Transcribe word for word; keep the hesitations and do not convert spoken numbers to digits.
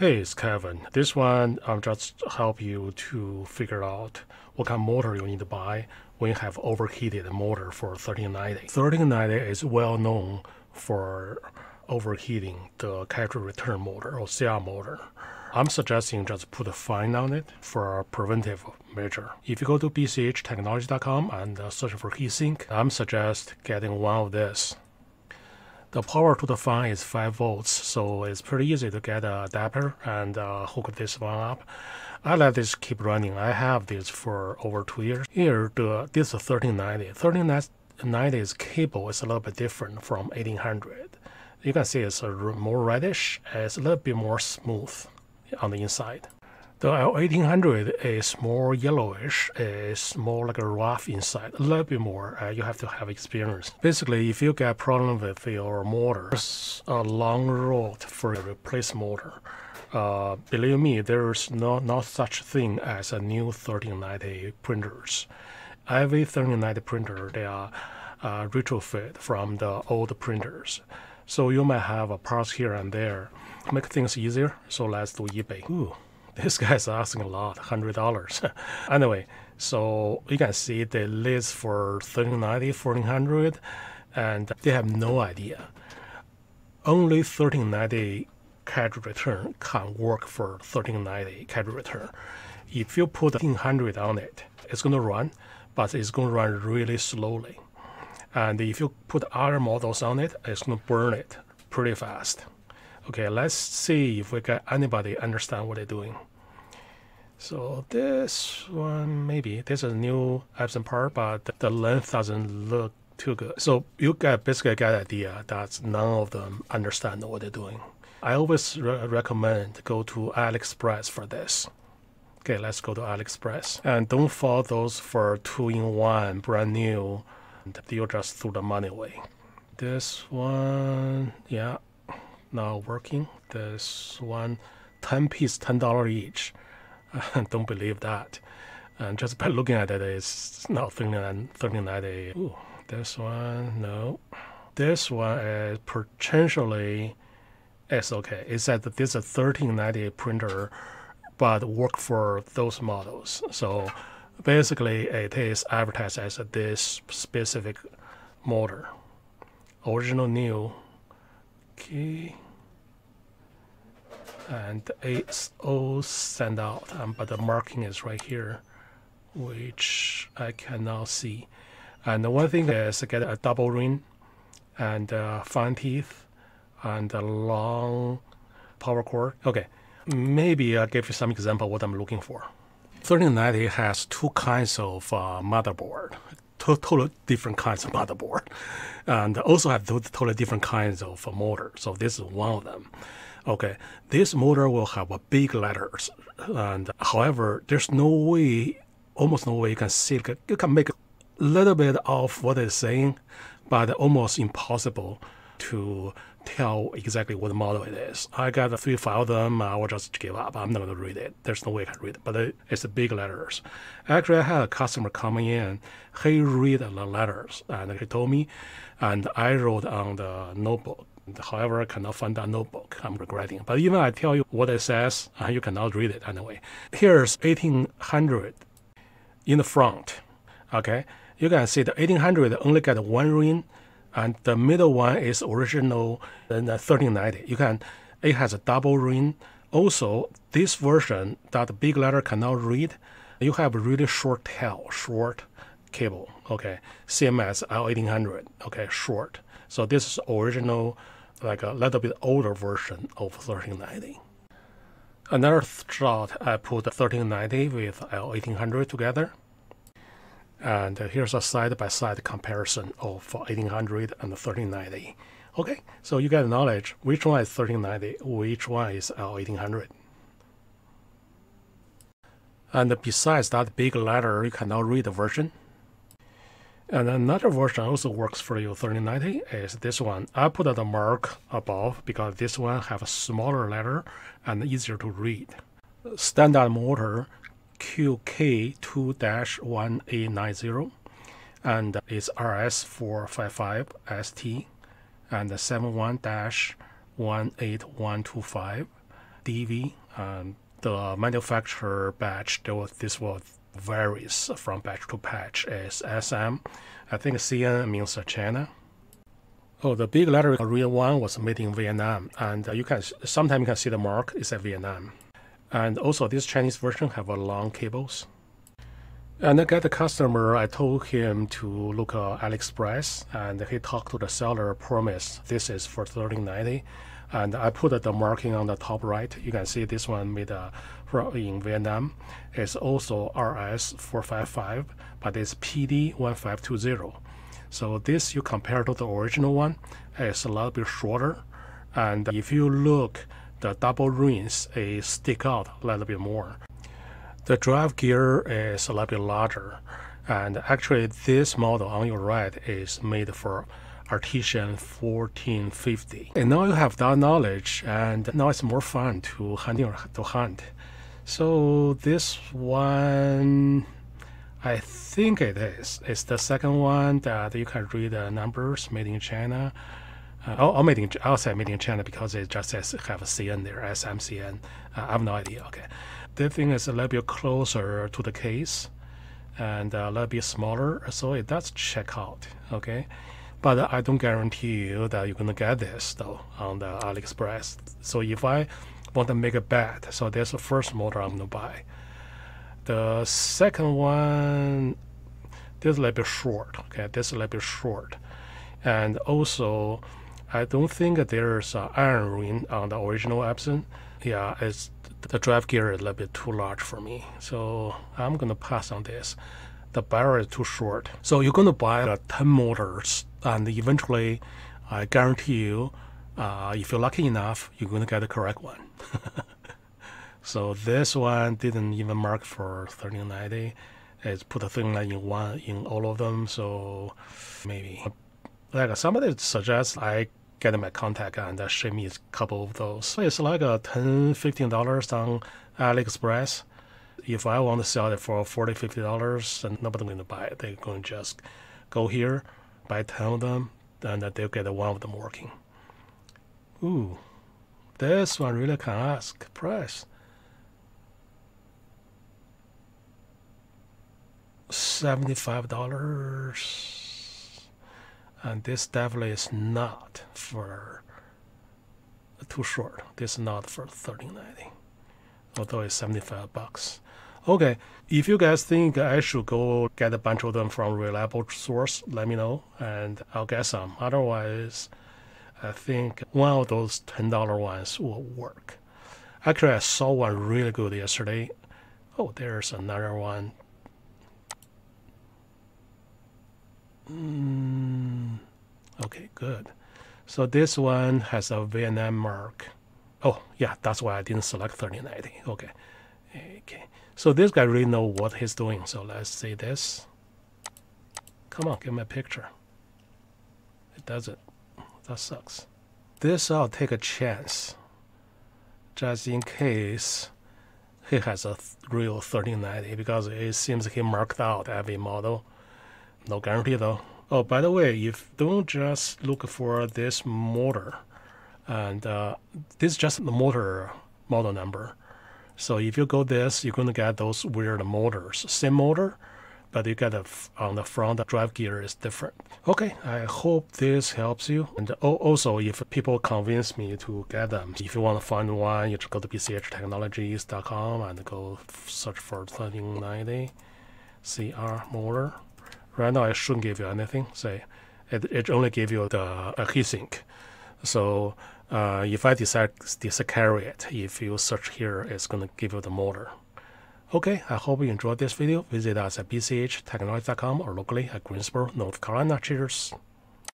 Hey, it's Kevin. This one I'm just help you to figure out what kind of motor you need to buy when you have overheated motor for thirteen ninety. thirteen ninety is well known for overheating the cartridge return motor or C R motor. I'm suggesting just put a fine on it for a preventive measure. If you go to B C H technologies dot com and search for heatsink, I'm suggest getting one of this. The power to the fan is five volts, so it's pretty easy to get an adapter and uh, hook this one up. I let this keep running. I have this for over two years. Here, the, this is thirteen ninety. thirteen ninety cable is a little bit different from eighteen hundred. You can see it's a more reddish, it's a little bit more smooth on the inside. The eighteen hundred is more yellowish, it's more like a rough inside, a little bit more, uh, you have to have experience. Basically, if you get a problem with your motor, there's a long road for a replace motor. Uh, believe me, there's no, not such thing as a new thirteen ninety printers. Every thirteen ninety printer, they are uh, retrofit from the old printers. So you might have a parts here and there. Make things easier, so let's do eBay. Ooh. This guy's asking a lot, one hundred dollars. Anyway, so you can see they list for thirteen ninety, fourteen hundred, and they have no idea. Only thirteen ninety cartridge return can work for thirteen ninety cartridge return. If you put eighteen hundred on it, it's going to run, but it's going to run really slowly. And if you put other models on it, it's going to burn it pretty fast. Okay, let's see if we got anybody understand what they're doing. So this one, maybe this is a new Epson part, but the length doesn't look too good. So you got basically got an idea that none of them understand what they're doing. I always re recommend go to Aliexpress for this. Okay, let's go to Aliexpress and don't follow those for two in one brand new. You just threw the money away. This one, yeah. Not working. This one, ten piece, ten dollars each. Don't believe that. And just by looking at it, it's not thirteen ninety. Ooh, this one, no. This one is potentially, it's okay. It said that this is a thirteen ninety printer, but work for those models. So basically, it is advertised as this specific motor. Original new. Okay, and it's all sent out, um, but the marking is right here, which I cannot see. And the one thing is get a double ring, and uh, fine teeth, and a long power cord. Okay, maybe I'll give you some example of what I'm looking for. thirteen ninety has two kinds of uh, motherboard. Totally different kinds of motherboard, and also have totally different kinds of uh, motor. So this is one of them. Okay, this motor will have uh, big letters, and however, there's no way, almost no way you can see. You can make a little bit of what it's saying, but almost impossible to tell exactly what model it is. I got three five of them. I will just give up. I'm not going to read it. There's no way I can read it, but it, it's the big letters. Actually, I had a customer coming in. He read the letters, and he told me, and I wrote on the notebook. However, I cannot find that notebook. I'm regretting. But even I tell you what it says, uh, you cannot read it anyway. Here's eighteen hundred in the front. Okay, you can see the eighteen hundred only got one ring. And the middle one is original in the thirteen ninety. You can, it has a double ring. Also, this version that the big letter cannot read, you have a really short tail, short cable. Okay, same as L eighteen hundred. Okay, short. So this is original, like a little bit older version of thirteen ninety. Another shot, I put thirteen ninety with L eighteen hundred together. And here's a side-by-side comparison of eighteen hundred and thirteen ninety. Okay, so you get knowledge which one is thirteen ninety, which one is L eighteen hundred. And besides that big letter, you cannot read the version. And another version also works for you thirteen ninety is this one. I put the mark above because this one have a smaller letter and easier to read. Standard motor. Q K two dash one eight nine zero, and it's R S four five five S T, and seven one dash one eight one two five dv. Um, the manufacturer batch, there was, this was varies from batch to batch as S M. I think C N means China. Oh, the big letter real one was made in Vietnam, and uh, you can sometimes you can see the mark is at Vietnam. And also, this Chinese version have a long cables. And I got the customer. I told him to look uh, AliExpress, and he talked to the seller. Promised this is for thirteen ninety, and I put uh, the marking on the top right. You can see this one made uh, in Vietnam. It's also R S four five five, but it's P D one five two zero. So this you compare to the original one, it's a little bit shorter, and if you look, the double rings is stick out a little bit more. The drive gear is a little bit larger, and actually this model on your right is made for Artisan fourteen fifty. And now you have that knowledge, and now it's more fun to hunt. To hunt. So this one, I think it is. It's the second one that you can read the numbers, made in China. Uh, oh, oh, made in, I'll say made in China because it just says have a C N there, S M C N. Uh, I have no idea, okay. This thing is a little bit closer to the case and a little bit smaller, so it does check out, okay. But I don't guarantee you that you're gonna get this though on the AliExpress. So if I want to make a bet, so there's the first motor I'm gonna buy. The second one, this is a little bit short, okay, this is a little bit short. And also, I don't think that there's an iron ring on the original Epson. Yeah, it's, the drive gear is a little bit too large for me, so I'm gonna pass on this. The barrel is too short. So you're gonna buy uh, ten motors, and eventually, I guarantee you, uh, if you're lucky enough, you're gonna get the correct one. So this one didn't even mark for thirteen ninety. It's put a thing like in one in all of them. So maybe like somebody suggests I get my contact and ship me a couple of those. So it's like a ten, fifteen dollars on AliExpress. If I want to sell it for forty, fifty dollars, and nobody's going to buy it, they're going to just go here, buy ten of them, and they'll get one of them working. Ooh, this one really can ask price. seventy-five dollars, and this definitely is not for too short. This is not for thirteen ninety, although it's seventy-five bucks. Okay, if you guys think I should go get a bunch of them from reliable source, let me know and I'll get some. Otherwise, I think one of those ten dollar ones will work. Actually, I saw one really good yesterday. Oh, there's another one. Mm, okay, good. So this one has a Vietnam mark. Oh, yeah, that's why I didn't select thirteen ninety. Okay, okay. So this guy really knows what he's doing. So let's see this. Come on, give me a picture. It doesn't. That sucks. This I'll take a chance, just in case he has a real thirteen ninety, because it seems he marked out every model. No guarantee though. Oh, by the way, if don't just look for this motor, and uh, this is just the motor model number. So if you go this, you're gonna get those weird motors. Same motor, but you get a f on the front. The drive gear is different. Okay, I hope this helps you. And oh, also, if people convince me to get them, if you want to find one, you just go to B C H Technologies dot com and go search for thirteen ninety C R motor. Right now, I shouldn't give you anything. Say, it, it only gave you the a heatsink. So, uh, if I decide to carry it, if you search here, it's going to give you the motor. Okay, I hope you enjoyed this video. Visit us at B C H Technologies dot com or locally at Greensboro, North Carolina. Cheers.